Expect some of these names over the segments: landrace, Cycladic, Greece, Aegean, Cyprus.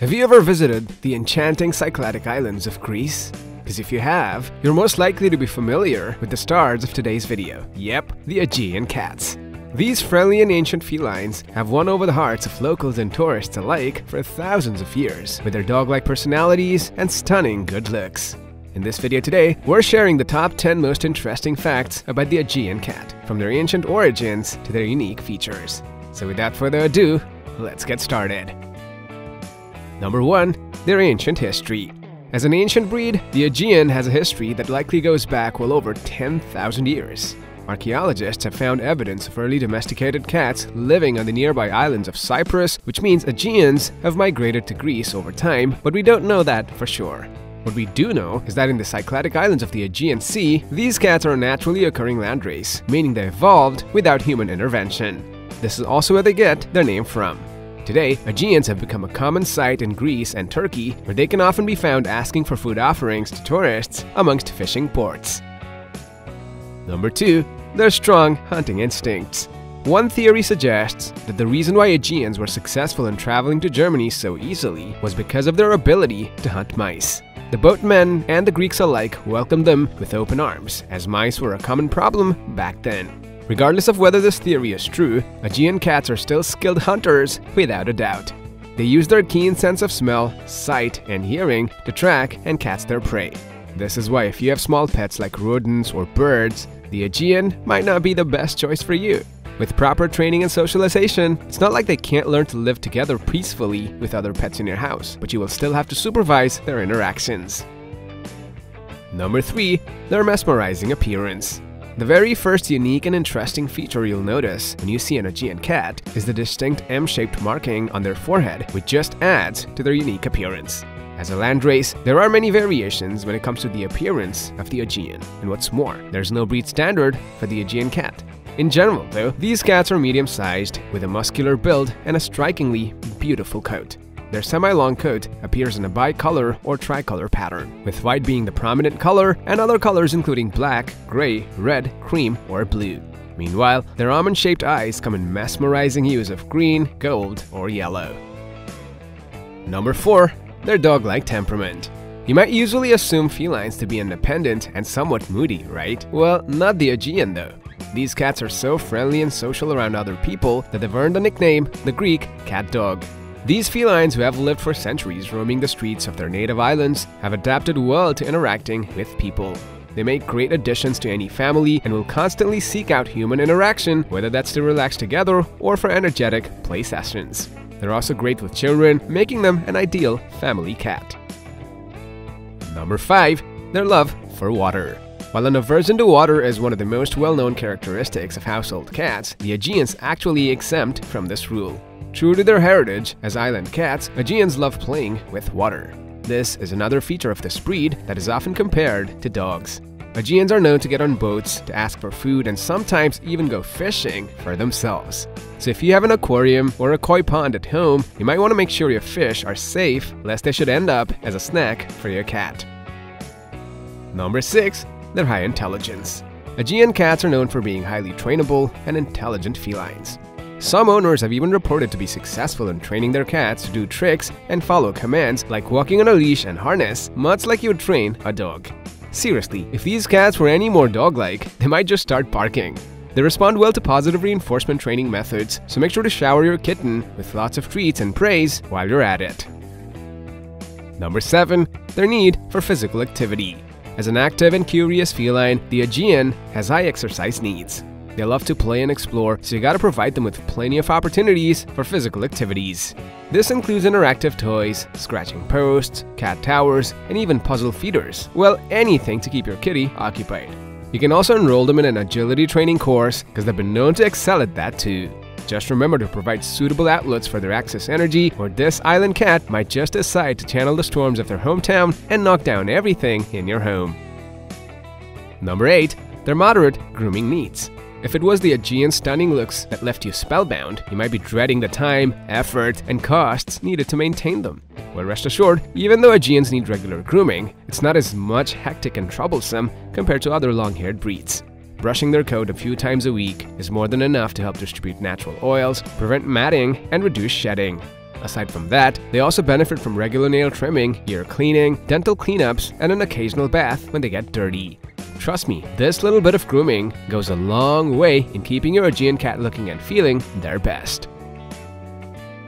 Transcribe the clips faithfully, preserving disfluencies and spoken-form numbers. Have you ever visited the enchanting Cycladic islands of Greece? Because if you have, you're most likely to be familiar with the stars of today's video. Yep, the Aegean cats. These friendly and ancient felines have won over the hearts of locals and tourists alike for thousands of years, with their dog-like personalities and stunning good looks. In this video today, we're sharing the top ten most interesting facts about the Aegean cat, from their ancient origins to their unique features. So without further ado, let's get started. Number one. Their ancient history. As an ancient breed, the Aegean has a history that likely goes back well over ten thousand years. Archaeologists have found evidence of early domesticated cats living on the nearby islands of Cyprus, which means Aegeans have migrated to Greece over time, but we don't know that for sure. What we do know is that in the Cycladic islands of the Aegean Sea, these cats are a naturally occurring landrace, meaning they evolved without human intervention. This is also where they get their name from. Today, Aegeans have become a common sight in Greece and Turkey, where they can often be found asking for food offerings to tourists amongst fishing ports. Number two. Their strong hunting instincts. One theory suggests that the reason why Aegeans were successful in traveling to Germany so easily was because of their ability to hunt mice. The boatmen and the Greeks alike welcomed them with open arms, as mice were a common problem back then. Regardless of whether this theory is true, Aegean cats are still skilled hunters without a doubt. They use their keen sense of smell, sight, and hearing to track and catch their prey. This is why if you have small pets like rodents or birds, the Aegean might not be the best choice for you. With proper training and socialization, it's not like they can't learn to live together peacefully with other pets in your house, but you will still have to supervise their interactions. Number three. Their mesmerizing appearance. The very first unique and interesting feature you'll notice when you see an Aegean cat is the distinct M-shaped marking on their forehead, which just adds to their unique appearance. As a landrace, there are many variations when it comes to the appearance of the Aegean, and what's more, there's no breed standard for the Aegean cat. In general, though, these cats are medium-sized, with a muscular build and a strikingly beautiful coat. Their semi-long coat appears in a bicolor or tricolor pattern, with white being the prominent color and other colors including black, gray, red, cream, or blue. Meanwhile, their almond-shaped eyes come in mesmerizing hues of green, gold, or yellow. Number four. Their dog-like temperament. You might usually assume felines to be independent and somewhat moody, right? Well, not the Aegean, though. These cats are so friendly and social around other people that they've earned the nickname, the Greek cat dog. These felines, who have lived for centuries roaming the streets of their native islands, have adapted well to interacting with people. They make great additions to any family and will constantly seek out human interaction, whether that's to relax together or for energetic play sessions. They're also great with children, making them an ideal family cat. Number five. Their love for water. While an aversion to water is one of the most well-known characteristics of household cats, the Aegeans actually exempt from this rule. True to their heritage as island cats, Aegeans love playing with water. This is another feature of this breed that is often compared to dogs. Aegeans are known to get on boats, to ask for food, and sometimes even go fishing for themselves. So if you have an aquarium or a koi pond at home, you might want to make sure your fish are safe, lest they should end up as a snack for your cat. Number six. Their high intelligence. Aegean cats are known for being highly trainable and intelligent felines. Some owners have even reported to be successful in training their cats to do tricks and follow commands like walking on a leash and harness, much like you would train a dog. Seriously, if these cats were any more dog-like, they might just start barking. They respond well to positive reinforcement training methods, so make sure to shower your kitten with lots of treats and praise while you're at it. Number seven. Their need for physical activity. As an active and curious feline, the Aegean has high exercise needs. They love to play and explore, so you gotta provide them with plenty of opportunities for physical activities. This includes interactive toys, scratching posts, cat towers, and even puzzle feeders. Well, anything to keep your kitty occupied. You can also enroll them in an agility training course, because they've been known to excel at that too. Just remember to provide suitable outlets for their excess energy, or this island cat might just decide to channel the storms of their hometown and knock down everything in your home. Number eight. Their moderate grooming needs. If it was the Aegean's stunning looks that left you spellbound, you might be dreading the time, effort, and costs needed to maintain them. Well, rest assured, even though Aegeans need regular grooming, it's not as much hectic and troublesome compared to other long-haired breeds. Brushing their coat a few times a week is more than enough to help distribute natural oils, prevent matting, and reduce shedding. Aside from that, they also benefit from regular nail trimming, ear cleaning, dental cleanups, and an occasional bath when they get dirty. Trust me, this little bit of grooming goes a long way in keeping your Aegean cat looking and feeling their best.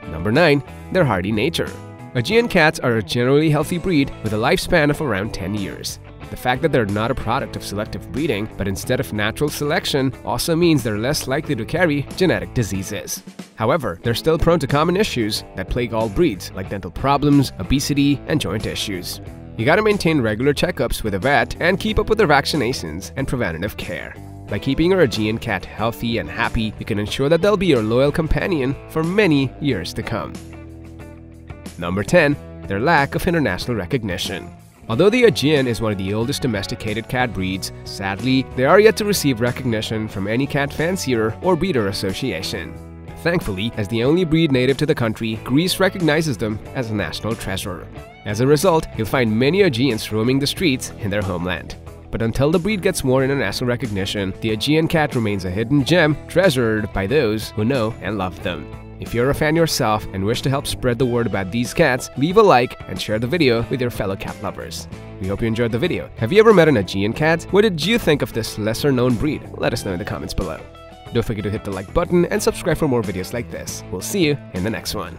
Number nine. Their hardy nature. Aegean cats are a generally healthy breed with a lifespan of around ten years. The fact that they're not a product of selective breeding, but instead of natural selection, also means they're less likely to carry genetic diseases. However, they're still prone to common issues that plague all breeds, like dental problems, obesity, and joint issues. You gotta maintain regular checkups with a vet and keep up with their vaccinations and preventative care. By keeping your Aegean cat healthy and happy, you can ensure that they'll be your loyal companion for many years to come. Number ten. Their lack of international recognition. Although the Aegean is one of the oldest domesticated cat breeds, sadly, they are yet to receive recognition from any cat fancier or breeder association. Thankfully, as the only breed native to the country, Greece recognizes them as a national treasure. As a result, you'll find many Aegeans roaming the streets in their homeland. But until the breed gets more international recognition, the Aegean cat remains a hidden gem treasured by those who know and love them. If you're a fan yourself and wish to help spread the word about these cats, leave a like and share the video with your fellow cat lovers. We hope you enjoyed the video. Have you ever met an Aegean cat? What did you think of this lesser-known breed? Let us know in the comments below. Don't forget to hit the like button and subscribe for more videos like this. We'll see you in the next one.